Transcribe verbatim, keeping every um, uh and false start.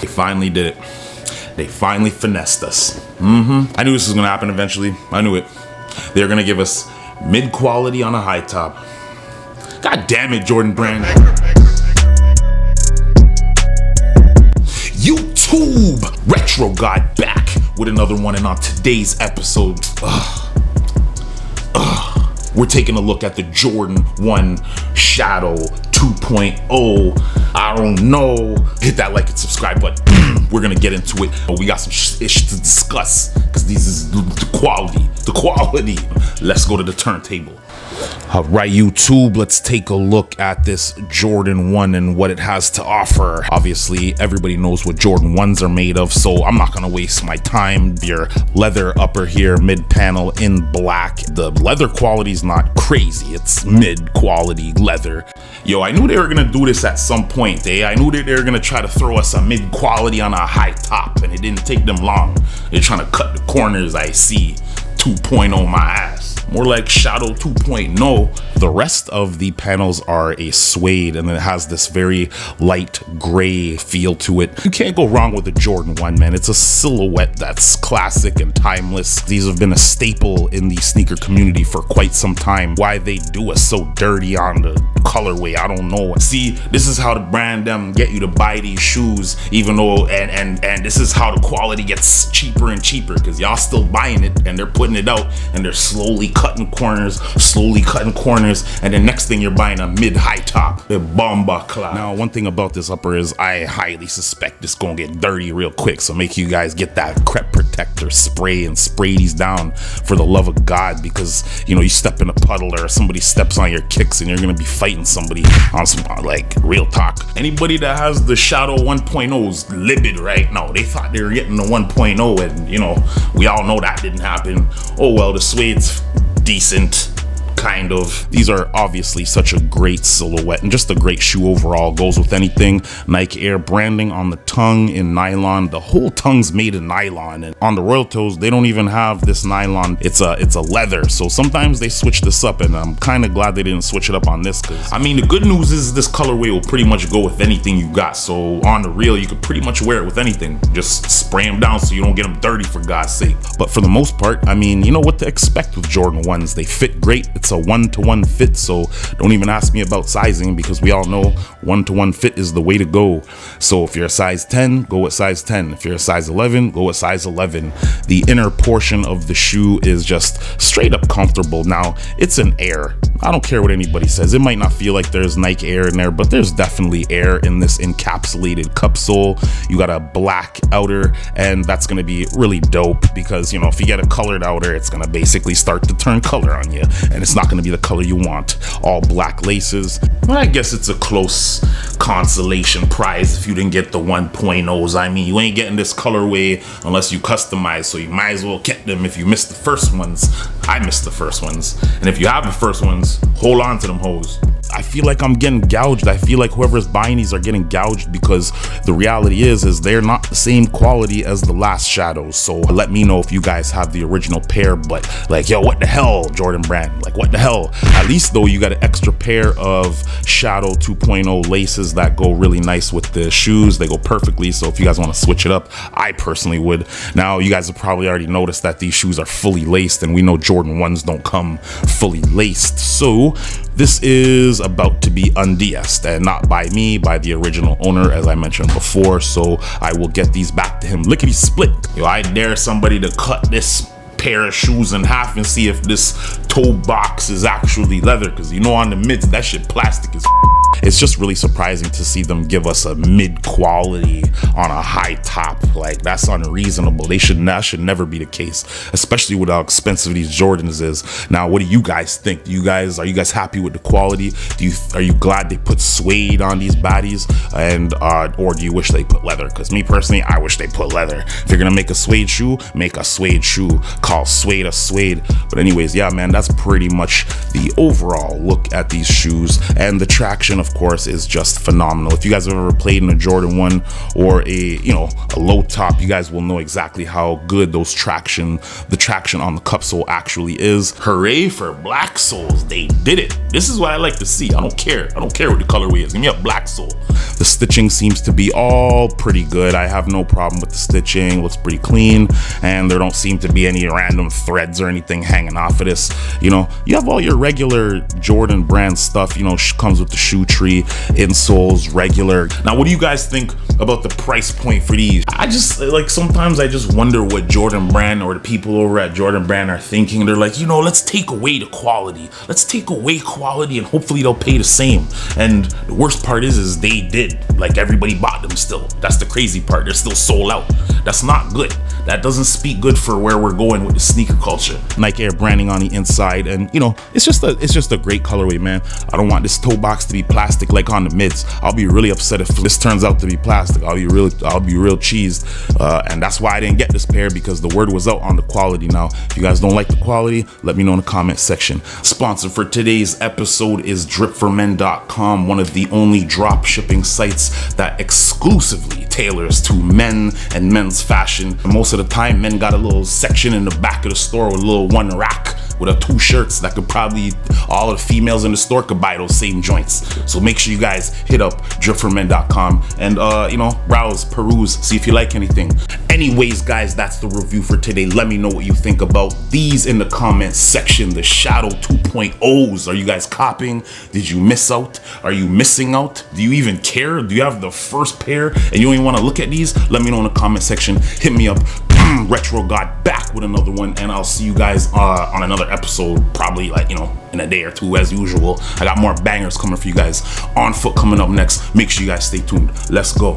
They finally did it. They finally finessed us. Mm-hmm. I knew this was gonna happen eventually. I knew it. They're gonna give us mid-quality on a high top. God damn it, Jordan Brand. YouTube! Retro God back with another one, and on today's episode, ugh, ugh, we're taking a look at the Jordan one Shadow two point oh. I don't know. Hit that like and subscribe button. We're gonna get into it. But we got some ish to discuss because these is the quality. The quality. Let's go to the turntable. All right, YouTube, let's take a look at this Jordan one and what it has to offer. Obviously, everybody knows what Jordan ones are made of, so I'm not gonna waste my time. Your leather upper here, mid panel in black. The leather quality is not crazy, it's mid quality leather. Yo, I knew they were gonna do this at some point. They, I knew that they were gonna try to throw us a mid quality on a high top, and it didn't take them long. They're trying to cut the corners, I see. two point oh my ass. More like Shadow two point oh. The rest of the panels are a suede, and it has this very light gray feel to it. You can't go wrong with the Jordan one, man. It's a silhouette that's classic and timeless. These have been a staple in the sneaker community for quite some time. Why they do us so dirty on the colorway, I don't know. See, this is how the brand them get you to buy these shoes, even though, and and and this is how the quality gets cheaper and cheaper, because y'all still buying it, and they're putting it out, and they're slowly cutting corners, slowly cutting corners, and the next thing you're buying a mid-high top, the bomba clock. Now, one thing about this upper is I highly suspect this gonna get dirty real quick, so make you guys get that crepe protector spray and spray these down for the love of God, because you know you step in a puddle or somebody steps on your kicks, and you're gonna be fighting somebody on some, like, real talk. Anybody that has the Shadow one point oh's livid right now. They thought they were getting the one point oh, and you know we all know that didn't happen. Oh well, the suede's decent, kind of. These are obviously such a great silhouette and just a great shoe overall. Goes with anything. Nike Air branding on the tongue in nylon. The whole tongue's made in nylon, and on the Royal Toes they don't even have this nylon. It's a it's a leather. So sometimes they switch this up, and I'm kind of glad they didn't switch it up on this, because I mean the good news is this colorway will pretty much go with anything you got. So on the real, you could pretty much wear it with anything. Just spray them down so you don't get them dirty, for God's sake. But for the most part, I mean, you know what to expect with Jordan ones. They fit great. It's a one-to-one fit, so don't even ask me about sizing, because we all know one-to-one fit is the way to go. So if you're a size ten, go with size ten. If you're a size eleven, go with size eleven. The inner portion of the shoe is just straight up comfortable. Now, it's an Air. I don't care what anybody says. It might not feel like there's Nike Air in there, but there's definitely air in this encapsulated cup sole. You got a black outer, and that's going to be really dope, because, you know, if you get a colored outer, it's going to basically start to turn color on you, and it's not going to be the color you want. All black laces. Well, I guess it's a close consolation prize if you didn't get the one point oh's. I mean, you ain't getting this colorway unless you customize, so you might as well get them if you missed the first ones. I missed the first ones. And if you have the first ones, hold on to them hoes. I feel like I'm getting gouged. I feel like whoever's buying these are getting gouged, because the reality is, is they're not the same quality as the last Shadows. So let me know if you guys have the original pair, but like, yo, what the hell, Jordan Brand? Like, what the hell? At least though, you got an extra pair of Shadow two point oh laces that go really nice with the shoes. They go perfectly. So if you guys want to switch it up, I personally would. Now, you guys have probably already noticed that these shoes are fully laced, and we know Jordan ones don't come fully laced. So this is about to be undiesed, and not by me, by the original owner, as I mentioned before. So I will get these back to him lickety split. Yo, I dare somebody to cut this pair of shoes in half and see if this toe box is actually leather, because you know on the mids that shit plastic is. It's just really surprising to see them give us a mid quality on a high top. Like, that's unreasonable. They should that should never be the case, especially with how expensive these Jordans is. Now, what do you guys think? Do you guys are you guys happy with the quality? Do you are you glad they put suede on these baddies, and uh, or do you wish they put leather? Because me personally, I wish they put leather. If you're gonna make a suede shoe, make a suede shoe. Call suede a suede. But anyways, yeah, man, that's pretty much the overall look at these shoes and the traction one, of course, is just phenomenal. If you guys have ever played in a Jordan one or a, you know, a low top, you guys will know exactly how good those traction, the traction on the cup sole actually is. Hooray for black soles. They did it. This is what I like to see. I don't care. I don't care what the colorway is. Give me a black sole. The stitching seems to be all pretty good. I have no problem with the stitching. It looks pretty clean, and there don't seem to be any random threads or anything hanging off of this. You know, you have all your regular Jordan brand stuff, you know, comes with the shoe tree, insoles, regular. Now, what do you guys think about the price point for these? I just, like, sometimes I just wonder what Jordan Brand or the people over at Jordan Brand are thinking. They're like, you know, let's take away the quality. Let's take away quality and hopefully they'll pay the same. And the worst part is, is they did. Like, everybody bought them still. That's the crazy part. They're still sold out. That's not good. That doesn't speak good for where we're going with the sneaker culture. Nike Air branding on the inside, and you know, it's just a it's just a great colorway, man. I don't want this toe box to be plastic like on the mids. I'll be really upset if this turns out to be plastic. I'll be really I'll be real cheesed, uh, and that's why I didn't get this pair, because the word was out on the quality. Now, if you guys don't like the quality, let me know in the comment section. Sponsor for today's episode is drip for men dot com, one of the only drop shipping sites that exclusively tailors to men and men's fashion. Most of the time, men got a little section in the back of the store with a little one rack with a two shirts that could probably, all of the females in the store could buy those same joints. So make sure you guys hit up drip for men dot com and uh, you know, browse, peruse, see if you like anything. Anyways, guys, that's the review for today. Let me know what you think about these in the comments section. The Shadow two point ohs, are you guys copying? Did you miss out? Are you missing out? Do you even care? Do you have the first pair and you don't even want to look at these? Let me know in the comment section. Hit me up. Retro God back with another one, and I'll see you guys uh, on another episode, probably, like, you know, in a day or two as usual. I got more bangers coming for you guys. On Foot coming up next. Make sure you guys stay tuned. Let's go.